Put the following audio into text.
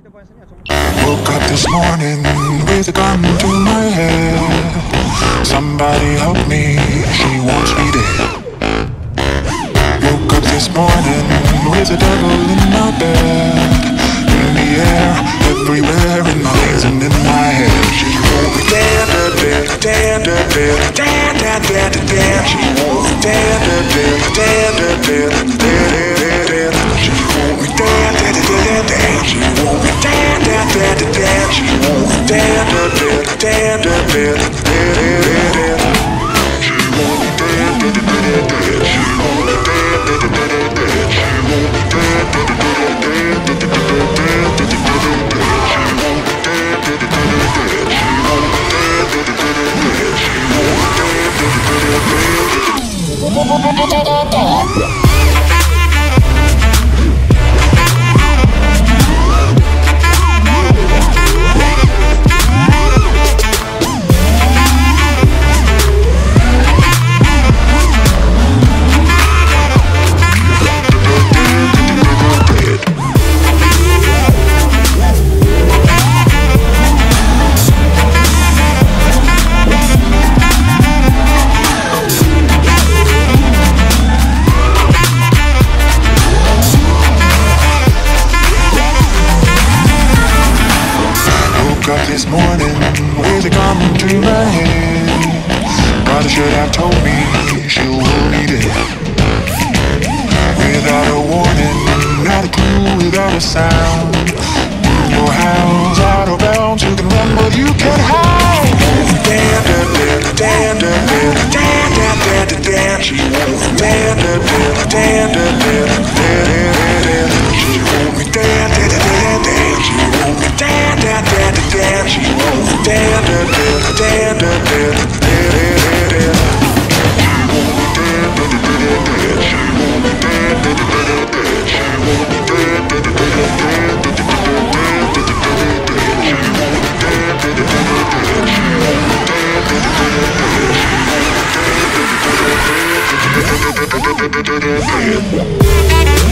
Woke up this morning with a gun to my head. Somebody help me, she wants me dead. Woke up this morning with a devil in my bed. In the air, everywhere, in my eyes and in my head. She wants me dead. She wants me dead. She wants me dead. She wants me dead. She wants me dead, dead, dead, she wants me dead, dead, dead, dead, she wants me dead, dead, dead, dead, she wants me dead, dead, dead, dead, she wants me dead, dead. This morning, with a gun to my head. Brother should have told me she'll be dead. Without a warning, not a clue, without a sound. Your house out of bounds, you can run but you can't hide. She wants me dead, dead, dead, dead. She wants me dead, dead, dead, dead. She wants me dead, dead, dead, dead. She wants me dead, dead, dead, dead, dead. She wants me dead, dead, dead, dead. She wants me dead, dead, dead, dead. She wants me dead, dead, dead, dead, dead. She wants me dead, dead, dead, dead. We'll be right back.